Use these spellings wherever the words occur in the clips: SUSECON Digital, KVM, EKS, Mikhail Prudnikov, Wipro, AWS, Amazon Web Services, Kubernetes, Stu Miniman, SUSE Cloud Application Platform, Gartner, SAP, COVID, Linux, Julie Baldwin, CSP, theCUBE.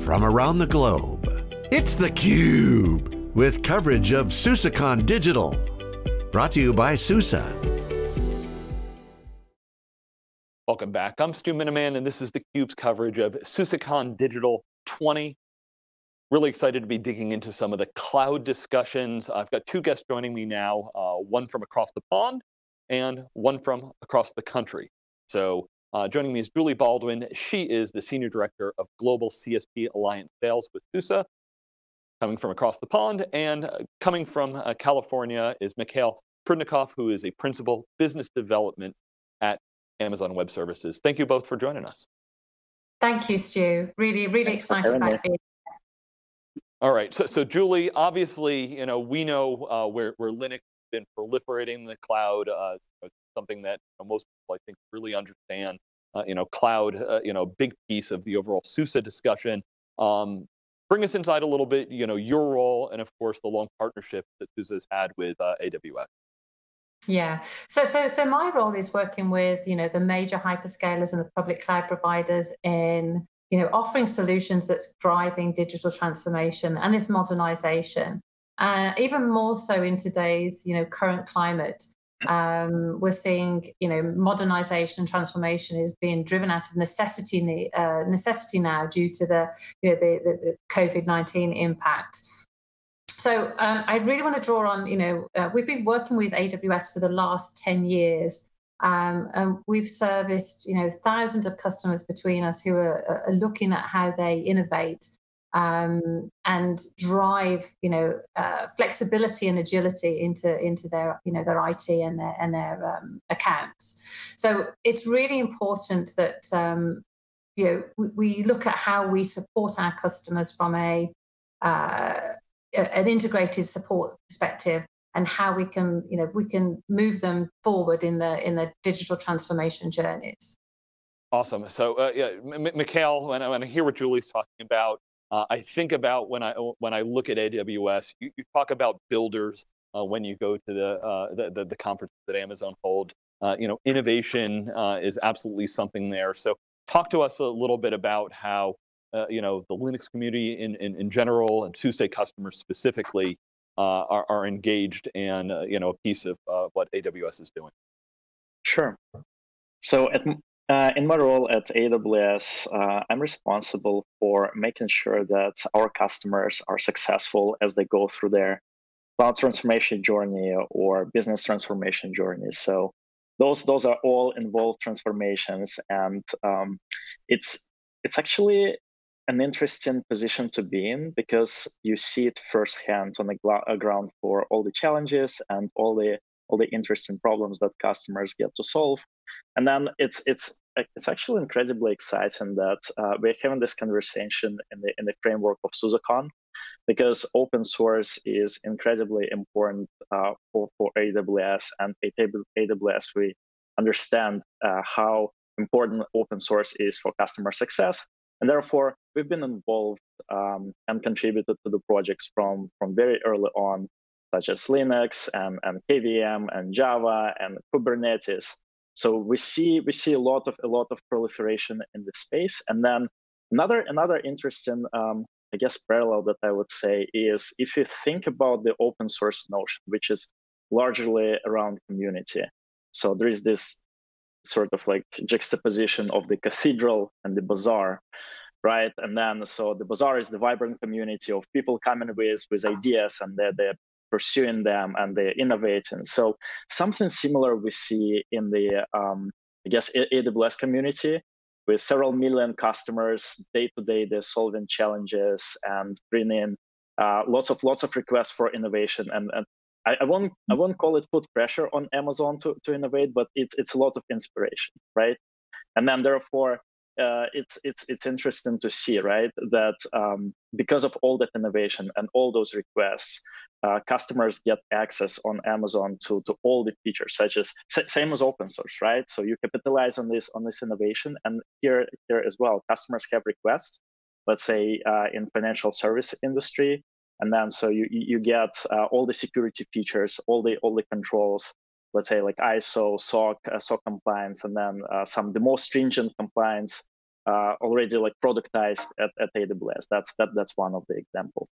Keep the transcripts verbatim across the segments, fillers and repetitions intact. from around the globe. It's theCUBE, with coverage of SUSECON Digital. Brought to you by SUSE. Welcome back. I'm Stu Miniman, and this is theCUBE's coverage of SUSECON Digital twenty. Really excited to be digging into some of the cloud discussions. I've got two guests joining me now, uh, one from across the pond and one from across the country. So uh, joining me is Julie Baldwin. She is the Senior Director of Global C S P Alliance Sales with SUSE, coming from across the pond, and uh, coming from uh, California is Mikhail Prudnikov, who is a Principal Business Development at Amazon Web Services. Thank you both for joining us. Thank you, Stu. Really, really Thanks excited about being All right, so, so Julie, obviously, you know, we know uh, where, where Linux has been proliferating in the cloud, uh, something that you know, most people, I think, really understand. Uh, you know, cloud, uh, you know, big piece of the overall SUSE discussion. Um, bring us inside a little bit, you know, your role, and of course, the long partnership that SUSE has had with uh, A W S. Yeah, so so so my role is working with, you know, the major hyperscalers and the public cloud providers in, you know, offering solutions that's driving digital transformation and this modernization. Uh, even more so in today's, you know, current climate, um, we're seeing, you know, modernization, transformation is being driven out of necessity, uh, necessity now due to the, you know, the, the, the COVID nineteen impact. So um, I really want to draw on, you know, uh, we've been working with A W S for the last ten years. Um, and we've serviced, you know, thousands of customers between us who are, are looking at how they innovate um, and drive, you know, uh, flexibility and agility into into their, you know, their I T and their and their um, accounts. So it's really important that um, you know we, we look at how we support our customers from a uh, an integrated support perspective, and how we can, you know, we can move them forward in the in the digital transformation journeys. Awesome. So, uh, yeah, Mikhail, when I, when I hear what Julie's talking about, uh, I think about when I when I look at A W S. You, you talk about builders uh, when you go to the, uh, the, the the conference that Amazon holds. Uh, you know, innovation uh, is absolutely something there. So, talk to us a little bit about how uh, you know the Linux community in in, in general and SUSE customers specifically Uh, are, are engaged in uh, you know a piece of uh, what A W S is doing. Sure. So at, uh, in my role at A W S, uh, I'm responsible for making sure that our customers are successful as they go through their cloud transformation journey or business transformation journey. So those those are all involved transformations, and um, it's it's actually an interesting position to be in because you see it firsthand on the ground for all the challenges and all the all the interesting problems that customers get to solve. And then it's it's it's actually incredibly exciting that uh, we're having this conversation in the in the framework of SUSECON, because open source is incredibly important uh, for for A W S, and at A W S we understand uh, how important open source is for customer success. And therefore, we've been involved um, and contributed to the projects from, from very early on, such as Linux and, and K V M and Java and Kubernetes. So we see we see a lot of a lot of proliferation in this space. And then another another interesting um, I guess parallel that I would say is if you think about the open source notion, which is largely around community. So there is this sort of like juxtaposition of the cathedral and the bazaar, right? And then so the bazaar is the vibrant community of people coming with with ideas, and they're, they're pursuing them and they're innovating. So something similar we see in the um, I guess A W S community with several million customers. Day to day, they're solving challenges and bringing uh, lots of lots of requests for innovation and. and I, I won't. I won't call it put pressure on Amazon to, to innovate, but it's it's a lot of inspiration, right? And then therefore, uh, it's it's it's interesting to see, right, that um, because of all that innovation and all those requests, uh, customers get access on Amazon to to all the features, such as same as open source, right? So you capitalize on this on this innovation, and here here as well, customers have requests. Let's say uh, in financial service industry. And then, so you you get uh, all the security features, all the all the controls, let's say like I S O, S O C, uh, S O C compliance, and then uh, some of the most stringent compliance uh, already like productized at, at A W S. That's that that's one of the examples.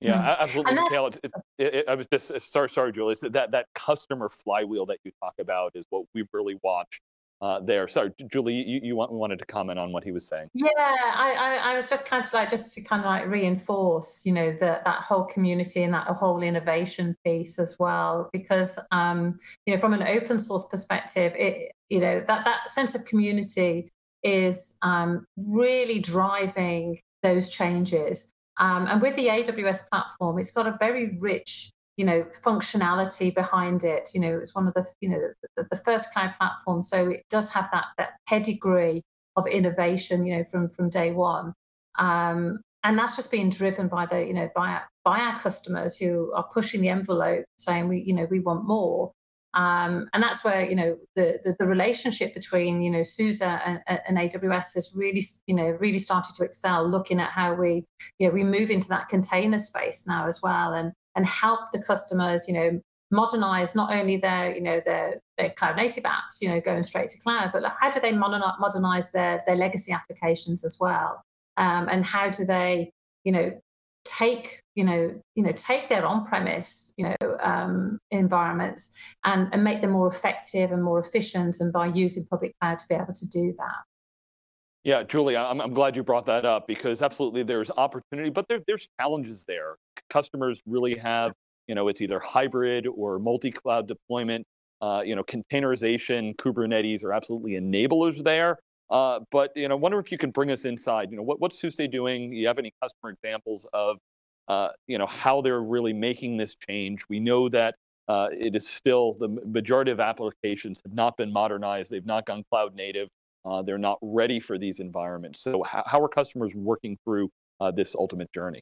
Yeah, mm-hmm. absolutely. Mikhail, it, it, it, I was just sorry, sorry, Julie. That that customer flywheel that you talk about is what we've really watched. Uh, there, sorry, Julie, you, you wanted to comment on what he was saying. Yeah, I, I, I was just kind of like, just to kind of like reinforce, you know, the, that whole community and that whole innovation piece as well, because, um, you know, from an open source perspective, it, you know, that, that sense of community is um, really driving those changes. Um, and with the A W S platform, it's got a very rich, you know, functionality behind it. You know, it's one of the, you know, the, the first cloud platform, so it does have that that pedigree of innovation, you know, from from day one, um, and that's just being driven by the, you know, by by our customers who are pushing the envelope, saying we, you know, we want more, um, and that's where, you know, the the, the relationship between, you know, SUSE and, and A W S has really, you know, really started to excel. Looking at how we, you know, we move into that container space now as well, and. and help the customers, you know, modernize not only their, you know, their, their cloud native apps, you know, going straight to cloud, but how do they modernize their, their legacy applications as well? Um, and how do they, you know, take, you know, you know, take their on-premise, you know, um, environments and, and make them more effective and more efficient, and by using public cloud to be able to do that. Yeah, Julie, I'm, I'm glad you brought that up, because absolutely there's opportunity, but there, there's challenges there. Customers really have, you know, it's either hybrid or multi-cloud deployment, uh, you know, containerization, Kubernetes are absolutely enablers there. Uh, but, you know, I wonder if you can bring us inside, you know, what, what's SUSE doing? Do you have any customer examples of, uh, you know, how they're really making this change? We know that uh, it is still, the majority of applications have not been modernized. They've not gone cloud native. Uh, they're not ready for these environments. So how, how are customers working through uh, this ultimate journey?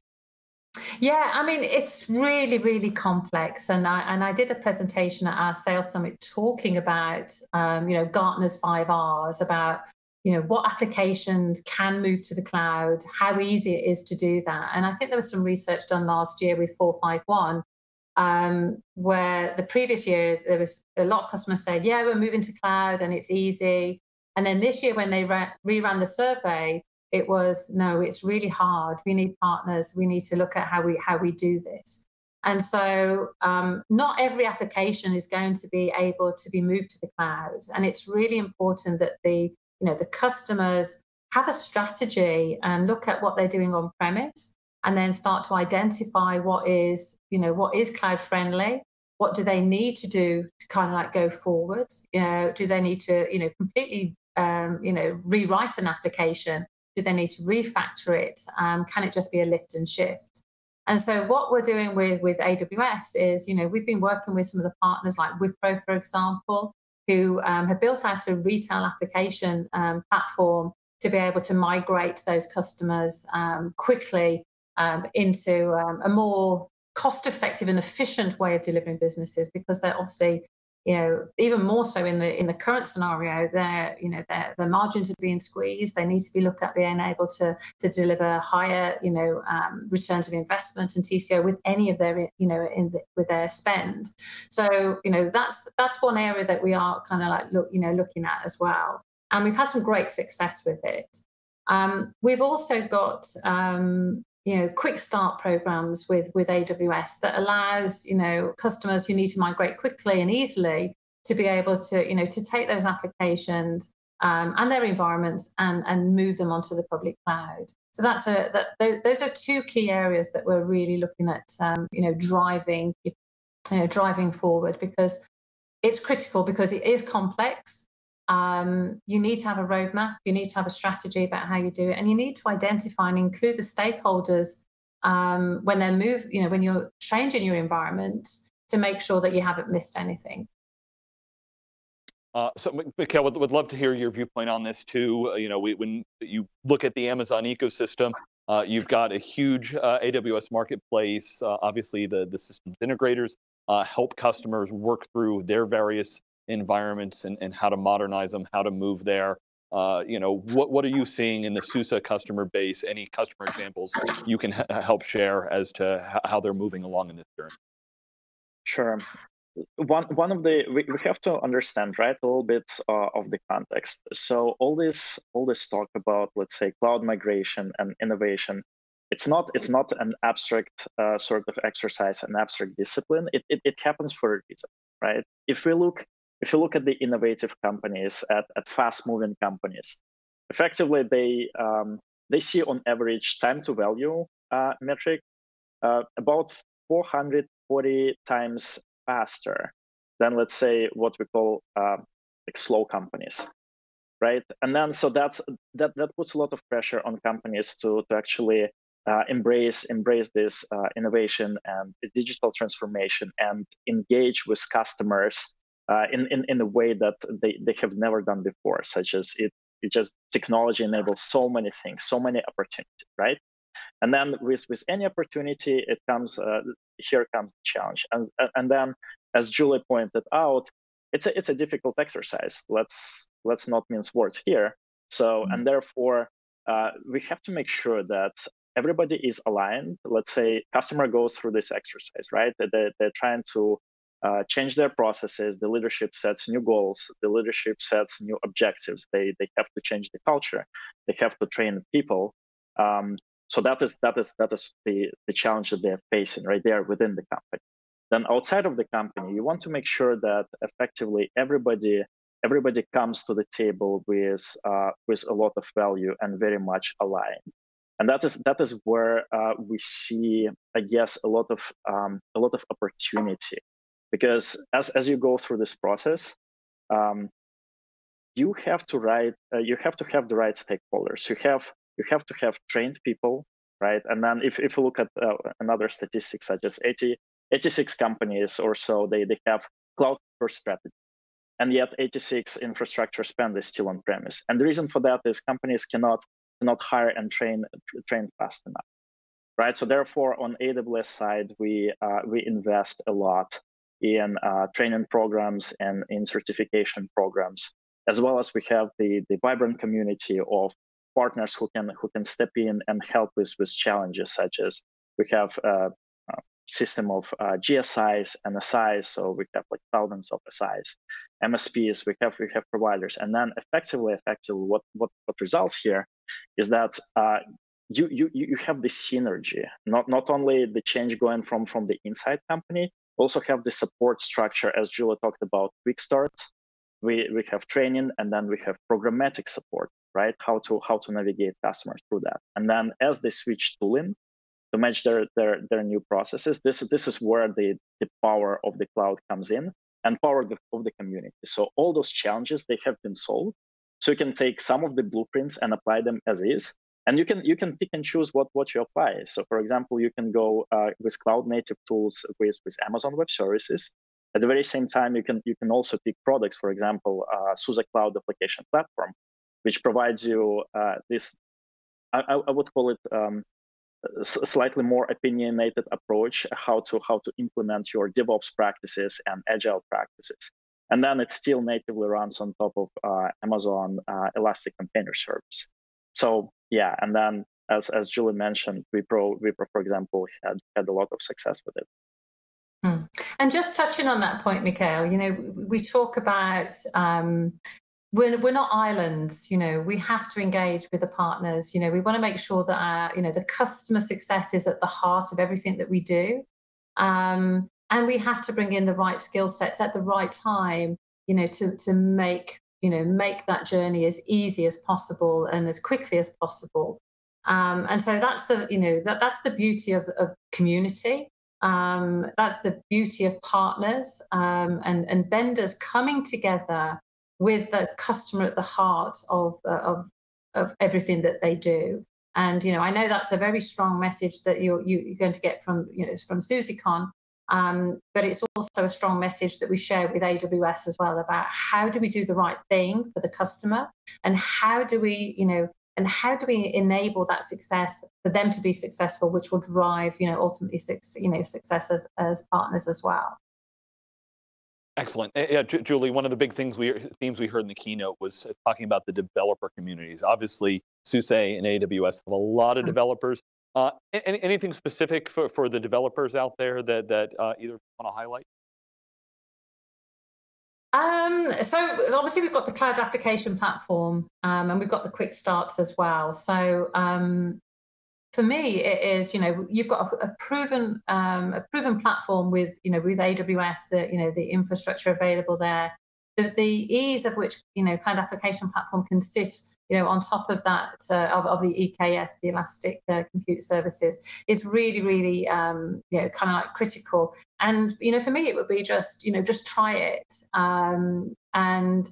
Yeah, I mean, it's really, really complex. And I, and I did a presentation at our sales summit talking about, um, you know, Gartner's five R's, about, you know, what applications can move to the cloud, how easy it is to do that. And I think there was some research done last year with four five one, um, where the previous year, there was a lot of customers said, yeah, we're moving to cloud and it's easy. And then this year, when they reran the survey, it was, no, it's really hard. We need partners. We need to look at how we how we do this. And so um, not every application is going to be able to be moved to the cloud. And it's really important that the, you know, the customers have a strategy and look at what they're doing on premise, and then start to identify what is, you know, what is cloud friendly. What do they need to do to kind of like go forward? You know, do they need to, you know, completely, um, you know, rewrite an application? Do they need to refactor it? Um, can it just be a lift and shift? And so what we're doing with, with A W S is, you know, we've been working with some of the partners like Wipro, for example, who um, have built out a retail application um, platform to be able to migrate those customers um, quickly um, into um, a more cost-effective and efficient way of delivering businesses, because they're obviously, you know, even more so in the in the current scenario, their, you know, their their margins are being squeezed. They need to be looked at being able to to deliver higher, you know, um, returns of investment and T C O with any of their, you know, in the, with their spend. So, you know, that's that's one area that we are kind of like look, you know, looking at as well, and we've had some great success with it. Um, we've also got. Um, you know, quick start programs with, with A W S that allows, you know, customers who need to migrate quickly and easily to be able to, you know, to take those applications um, and their environments and, and move them onto the public cloud. So that's a, that, those are two key areas that we're really looking at, um, you know, driving, you know, driving forward, because it's critical, because it is complex. Um, you need to have a roadmap, you need to have a strategy about how you do it, and you need to identify and include the stakeholders um, when they're move, you know, when you're changing your environment, to make sure that you haven't missed anything. Uh, so, Mikhail, would, would love to hear your viewpoint on this too. Uh, you know, we, when you look at the Amazon ecosystem, uh, you've got a huge uh, A W S marketplace. Uh, obviously, the the systems integrators uh, help customers work through their various environments and, and how to modernize them, how to move there. Uh, you know, what, what are you seeing in the SUSE customer base? Any customer examples you can help share as to how they're moving along in this journey? Sure. one one of the we, we have to understand, right, a little bit uh, of the context. So all this all this talk about, let's say, cloud migration and innovation, it's not it's not an abstract uh, sort of exercise, an abstract discipline. It, it it happens for a reason, right? If we look if you look at the innovative companies, at at fast moving companies, effectively they um, they see on average time to value uh, metric uh, about four hundred forty times faster than, let's say, what we call uh, like slow companies, right? And then so that's that that puts a lot of pressure on companies to to actually uh, embrace embrace this uh, innovation and digital transformation and engage with customers uh, in, in in a way that they they have never done before, such as it it just technology enables so many things, so many opportunities, right? And then with, with any opportunity, it comes. Uh, here comes the challenge. And and then, as Julie pointed out, it's a it's a difficult exercise. Let's let's not mince words here. So mm-hmm. and therefore, uh, we have to make sure that everybody is aligned. Let's say customer goes through this exercise, right? They they're trying to uh, change their processes. The leadership sets new goals. The leadership sets new objectives. They they have to change the culture. They have to train people. Um, So that is that is that is the, the challenge that they're facing right there within the company. Then outside of the company, you want to make sure that effectively everybody everybody comes to the table with uh, with a lot of value and very much aligned. And that is that is where uh, we see, I guess, a lot of um, a lot of opportunity, because as as you go through this process, um, you have to write uh, you have to have the right stakeholders. You have You have to have trained people, right? And then if, if you look at uh, another statistic, such as eighty, eighty-six companies or so, they, they have cloud-first strategy. And yet eighty-six infrastructure spend is still on-premise. And the reason for that is companies cannot, cannot hire and train, train fast enough, right? So therefore, on A W S side, we, uh, we invest a lot in uh, training programs and in certification programs, as well as we have the, the vibrant community of partners who can who can step in and help with with challenges, such as we have a, a system of uh, G S Is and S Is, so we have like thousands of S Is, M S Ps, we have we have providers, and then effectively, effectively, what what, what results here is that uh, you you you have the synergy, not not only the change going from from the inside company, also have the support structure as Julia talked about, quick starts. We we have training, and then we have programmatic support, right? How to how to navigate customers through that, and then as they switch tooling to match their their their new processes, this this is where the the power of the cloud comes in, and power of the, of the community. So all those challenges, they have been solved. So you can take some of the blueprints and apply them as is, and you can you can pick and choose what what you apply. So for example, you can go uh, with cloud native tools with with Amazon Web Services. At the very same time, you can you can also pick products, for example, uh, SUSE Cloud Application Platform, which provides you uh, this, I, I would call it um, a slightly more opinionated approach, how to how to implement your DevOps practices and Agile practices. And then it still natively runs on top of uh, Amazon uh, Elastic Container Service. So yeah, and then as as Julie mentioned, Wipro, Wipro for example, had, had a lot of success with it. Mm. And just touching on that point, Mikhail, you know, we talk about um, we're we're not islands. You know, we have to engage with the partners. You know, we want to make sure that our, you know, the customer success is at the heart of everything that we do, um, and we have to bring in the right skill sets at the right time. You know, to to make you know make that journey as easy as possible and as quickly as possible. Um, and so that's the you know that that's the beauty of, of community. Um, that's the beauty of partners um, and, and vendors coming together with the customer at the heart of, uh, of, of everything that they do. And, you know, I know that's a very strong message that you're, you, you're going to get from, you know, from SUSECON, um, but it's also a strong message that we share with A W S as well about how do we do the right thing for the customer and how do we, you know, And how do we enable that success for them to be successful, which will drive, you know, ultimately, you know, success as, as partners as well. Excellent. Yeah, Julie, one of the big things we themes we heard in the keynote was talking about the developer communities. Obviously, SUSE and A W S have a lot of developers. Uh, anything specific for, for the developers out there that that uh, either want to highlight? Um, so obviously we've got the cloud application platform, um, and we've got the quick starts as well. So um, for me, it is, you know, you've got a, a proven um, a proven platform with, you know, with A W S, the, you know, the infrastructure available there, the, the ease of which, you know, cloud application platform can sit, you know, on top of that, uh, of, of the E K S, the Elastic uh, Compute Services, is really, really, um, you know, kind of like critical. And, you know, for me, it would be just, you know, just try it um, and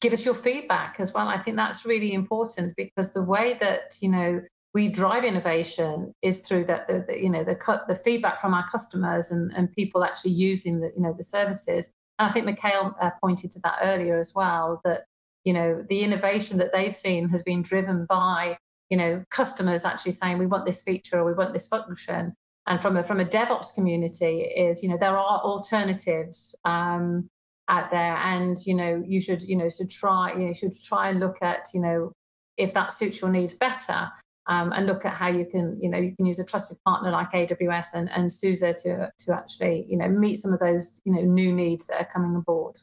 give us your feedback as well. I think that's really important, because the way that, you know, we drive innovation is through that, the, the, you know, the cut, the feedback from our customers and, and people actually using the, you know, the services. And I think Mikhail uh, pointed to that earlier as well, that, you know, the innovation that they've seen has been driven by, you know, customers actually saying, we want this feature or we want this function. And from a, from a DevOps community is, you know, there are alternatives um, out there, and, you know, you should, you know, should try, you know, should try and look at, you know, if that suits your needs better, um, and look at how you can, you know, you can use a trusted partner like A W S and, and SUSE to, to actually, you know, meet some of those, you know, new needs that are coming aboard.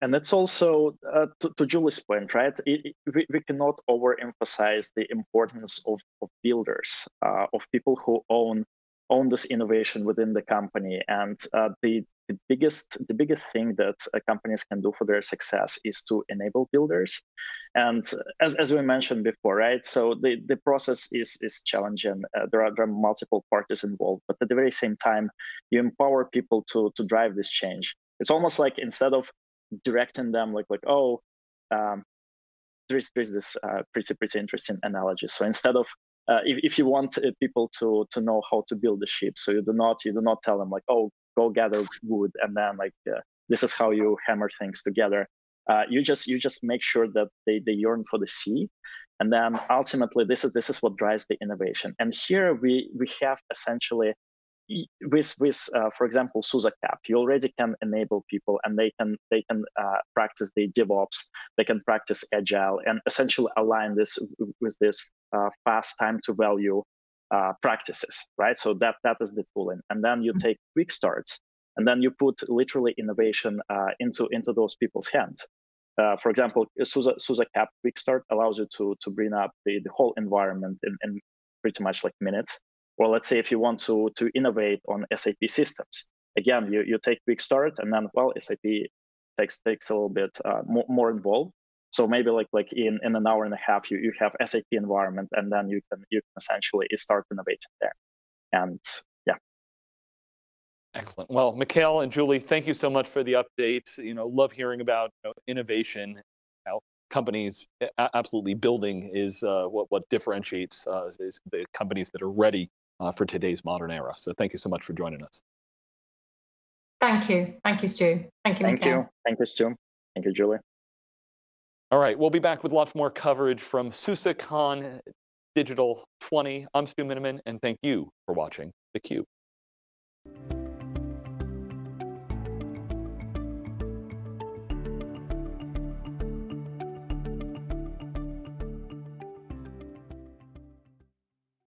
And that's also uh, to, to Julie's point, right? It, it, we, we cannot overemphasize the importance of, of builders, uh, of people who own own this innovation within the company. And uh, the, the biggest the biggest thing that uh, companies can do for their success is to enable builders. And as as we mentioned before, right? So the, the process is is challenging. Uh, there are there are multiple parties involved, but at the very same time, you empower people to to drive this change. It's almost like, instead of directing them like, like oh, um, there's, there's this uh, pretty, pretty interesting analogy. So instead of, uh, if, if you want uh, people to to know how to build a ship, so you do not, you do not tell them like, oh, go gather wood, and then like, uh, this is how you hammer things together. Uh, you just, you just make sure that they, they yearn for the sea. And then ultimately, this is, this is what drives the innovation. And here we, we have essentially, With, with uh, for example, SUSE CAP, you already can enable people, and they can they can uh, practice the DevOps, they can practice Agile, and essentially align this with this uh, fast time to value uh, practices, right? So that that is the tooling, and then you take quick starts, and then you put literally innovation uh, into into those people's hands. Uh, for example, SUSE SUSE CAP quick start allows you to to bring up the the whole environment in, in pretty much like minutes. Or let's say if you want to to innovate on S A P systems, again, you, you take quick start, and then, well, S A P takes takes a little bit uh, more, more involved. So maybe like like in, in an hour and a half, you, you have S A P environment, and then you can you can essentially start innovating there. And yeah. Excellent. Well, Mikhail and Julie, thank you so much for the updates. You know, love hearing about, you know, innovation, how companies absolutely building is uh, what what differentiates uh, is the companies that are ready Uh, for today's modern era. So thank you so much for joining us. Thank you. Thank you, Stu. Thank you, Mikhail. Thank you. Thank you, Stu. Thank you, Julie. All right, we'll be back with lots more coverage from SUSECON Digital twenty. I'm Stu Miniman, and thank you for watching theCUBE.